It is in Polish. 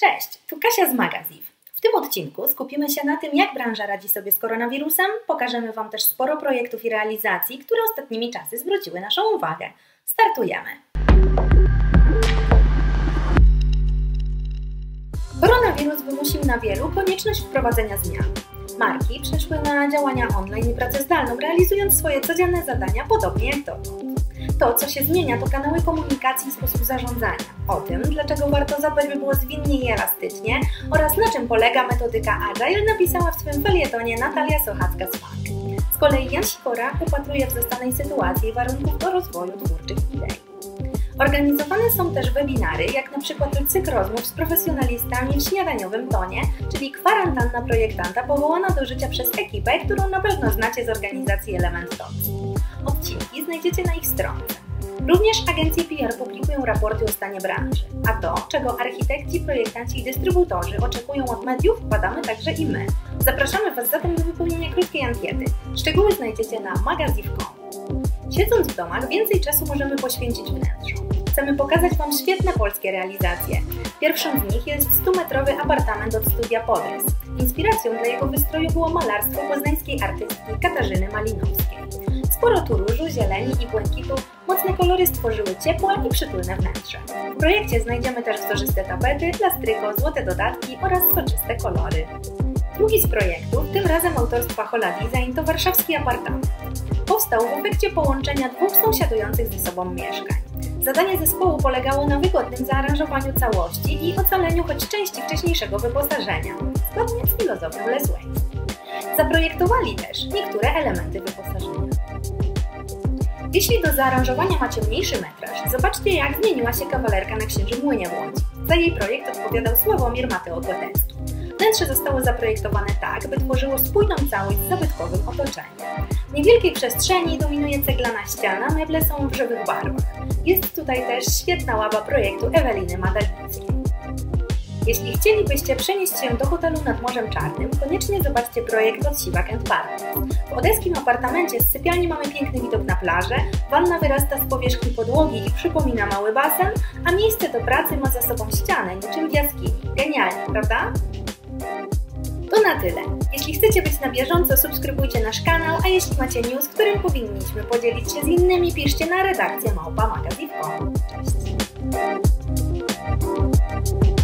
Cześć, tu Kasia z Magazif. W tym odcinku skupimy się na tym, jak branża radzi sobie z koronawirusem. Pokażemy Wam też sporo projektów i realizacji, które ostatnimi czasy zwróciły naszą uwagę. Startujemy! Koronawirus wymusił na wielu konieczność wprowadzenia zmian. Marki przeszły na działania online i pracę zdalną, realizując swoje codzienne zadania podobnie jak dotąd. To, co się zmienia, to kanały komunikacji i sposób zarządzania. O tym, dlaczego warto zadbać, by było zwinnie i elastycznie oraz na czym polega metodyka Agile, napisała w swym felietonie Natalia Sochacka-Szpak. Z kolei Jan Sikora upatruje w zastanej sytuacji warunków do rozwoju twórczych idei. Organizowane są też webinary, jak na przykład cykl rozmów z profesjonalistami w śniadaniowym tonie, czyli kwarantanna projektanta powołana do życia przez ekipę, którą na pewno znacie z organizacji Element Talks. Odcinki znajdziecie na ich stronie. Również agencje PR publikują raporty o stanie branży, a to, czego architekci, projektanci i dystrybutorzy oczekują od mediów, badamy także i my. Zapraszamy Was zatem do wypełnienia krótkiej ankiety. Szczegóły znajdziecie na magazif.com. Siedząc w domach, więcej czasu możemy poświęcić wnętrzom. Chcemy pokazać Wam świetne polskie realizacje. Pierwszą z nich jest 100-metrowy apartament od Studia Podrys. Inspiracją dla jego wystroju było malarstwo poznańskiej artystki Katarzyny Malinowskiej. Sporo tu różu, zieleni i błękitu, mocne kolory stworzyły ciepłe i przytulne wnętrze. W projekcie znajdziemy też wzorzyste tapety, plastryko, złote dodatki oraz soczyste kolory. Drugi z projektów, tym razem autorstwa Hola Design, to warszawski apartament. Powstał w efekcie połączenia dwóch sąsiadujących ze sobą mieszkań. Zadanie zespołu polegało na wygodnym zaaranżowaniu całości i ocaleniu choć części wcześniejszego wyposażenia, zgodnie z filozofią Les West. Zaprojektowali też niektóre elementy wyposażenia. Jeśli do zaaranżowania macie mniejszy metraż, zobaczcie, jak zmieniła się kawalerka na Księżym Młynie w Łodzi. Za jej projekt odpowiadał Sławomir Mateo Kotecki. Wnętrze zostało zaprojektowane tak, by tworzyło spójną całość z zabytkowym otoczeniem. W niewielkiej przestrzeni dominuje ceglana ściana, meble są w żywych barwach. Jest tutaj też świetna łaba projektu Eweliny Madalicji. Jeśli chcielibyście przenieść się do hotelu nad Morzem Czarnym, koniecznie zobaczcie projekt od Siwak & Partners. W odeskim apartamencie z sypialni mamy piękny widok na plażę, wanna wyrasta z powierzchni podłogi i przypomina mały basen, a miejsce do pracy ma za sobą ścianę, niczym w jaskini. Genialnie, prawda? To na tyle. Jeśli chcecie być na bieżąco, subskrybujcie nasz kanał, a jeśli macie news, którym powinniśmy podzielić się z innymi, piszcie na redakcję @magazif.com. Cześć!